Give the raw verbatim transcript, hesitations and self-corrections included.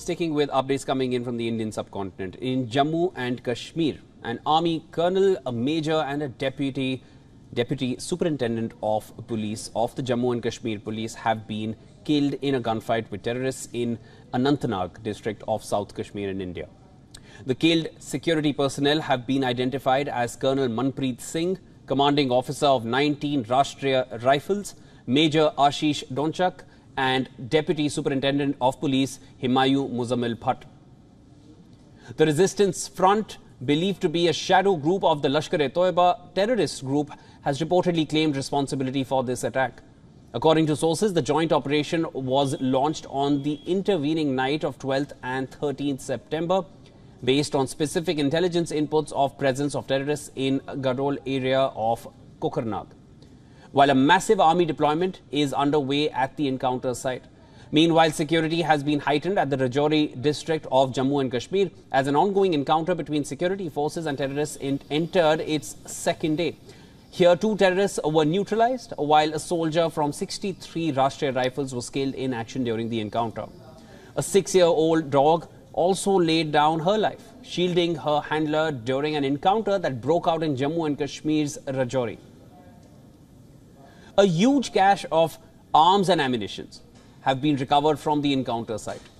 Sticking with updates coming in from the Indian subcontinent, in Jammu and Kashmir, an army colonel, a major and a deputy deputy superintendent of police of the Jammu and Kashmir police have been killed in a gunfight with terrorists in Anantnag district of South Kashmir in India. The killed security personnel have been identified as Colonel Manpreet Singh, commanding officer of nineteen Rashtriya Rifles, Major Ashish Donchak, and Deputy Superintendent of Police Himayu Muzamil Bhat. The resistance front, believed to be a shadow group of the Lashkar-e-Toyba terrorist group, has reportedly claimed responsibility for this attack. According to sources, the joint operation was launched on the intervening night of twelfth and thirteenth September, based on specific intelligence inputs of presence of terrorists in Gadol area of Kukarnag, while a massive army deployment is underway at the encounter site. Meanwhile, security has been heightened at the Rajouri district of Jammu and Kashmir as an ongoing encounter between security forces and terrorists entered its second day. Here, two terrorists were neutralized, while a soldier from sixty-three Rashtriya Rifles was killed in action during the encounter. A six-year-old dog also laid down her life, shielding her handler during an encounter that broke out in Jammu and Kashmir's Rajouri. A huge cache of arms and ammunitions have been recovered from the encounter site.